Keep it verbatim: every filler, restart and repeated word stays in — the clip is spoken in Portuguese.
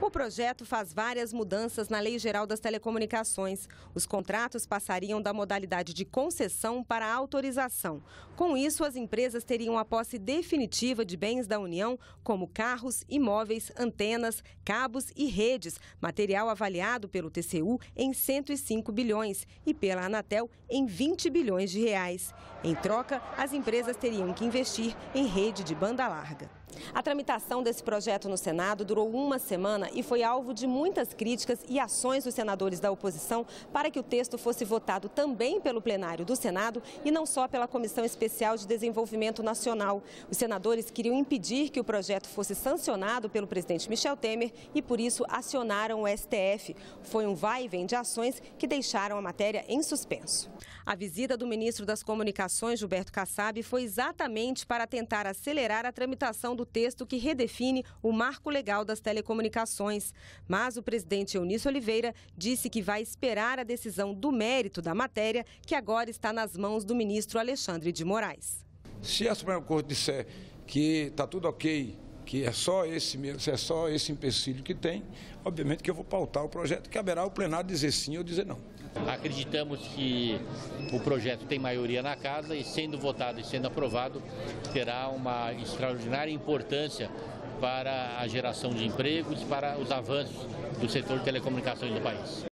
O projeto faz várias mudanças na Lei Geral das Telecomunicações. Os contratos passariam da modalidade de concessão para autorização. Com isso, as empresas teriam a posse definitiva de bens da União, como carros, imóveis, antenas, cabos e redes, material avaliado pelo T C U em cento e cinco bilhões e pela Anatel em vinte bilhões de reais. Em troca, as empresas teriam que investir em rede de banda larga. A tramitação desse projeto no Senado durou uma semana e foi alvo de muitas críticas e ações dos senadores da oposição para que o texto fosse votado também pelo plenário do Senado e não só pela Comissão Especial de Desenvolvimento Nacional. Os senadores queriam impedir que o projeto fosse sancionado pelo presidente Michel Temer e, por isso, acionaram o S T F. Foi um vai e vem de ações que deixaram a matéria em suspenso. A visita do ministro das Comunicações, Gilberto Kassab, foi exatamente para tentar acelerar a tramitação do texto que redefine o marco legal das telecomunicações. Mas o presidente Eunício Oliveira disse que vai esperar a decisão do mérito da matéria, que agora está nas mãos do ministro Alexandre de Moraes. Se a Suprema Corte disser que está tudo ok, que é só esse mesmo, é só esse empecilho que tem, obviamente que eu vou pautar o projeto, caberá ao plenário dizer sim ou dizer não. Acreditamos que o projeto tem maioria na casa e, sendo votado e sendo aprovado, terá uma extraordinária importância para a geração de empregos e para os avanços do setor de telecomunicações do país.